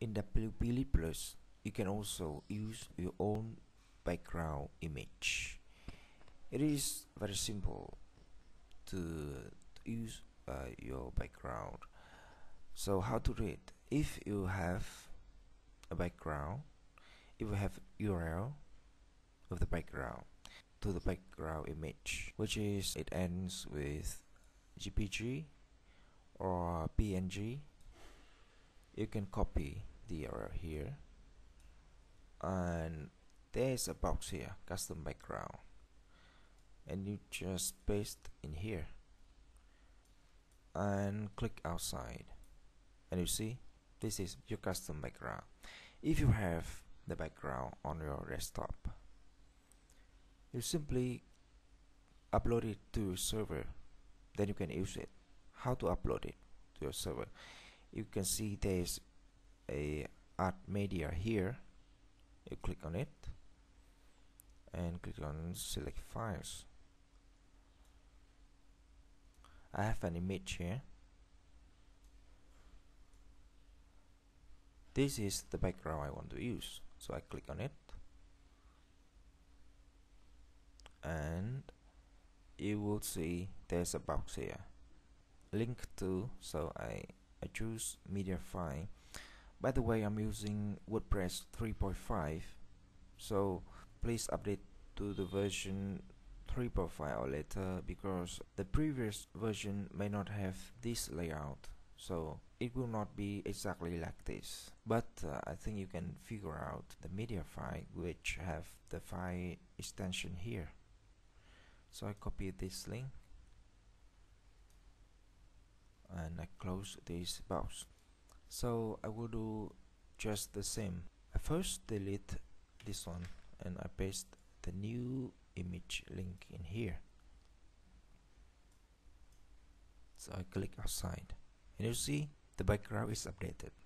In WP Lead Plus, you can also use your own background image. It is very simple to use your background. So how to do it? If you have a background, if you have URL of the background to the background image, which is it ends with GPG or PNG, you can copy the URL here, and there's a box here, custom background, and you just paste in here and click outside, and you see this is your custom background. If you have the background on your desktop, you simply upload it to your server, then you can use it. How to upload it to your server? You can see there's a art media here. You click on it and click on select files. I have an image here. This is the background I want to use, so I click on it, and you will see there's a box here, link to, so I choose media file. By the way, I'm using WordPress 3.5, so please update to the version 3.5 or later, because the previous version may not have this layout, so it will not be exactly like this. But I think you can figure out the media file which have the file extension here. So I copy this link and I close this box. So I will do just the same. I first delete this one and I paste the new image link in here. So I click outside, and you see the background is updated.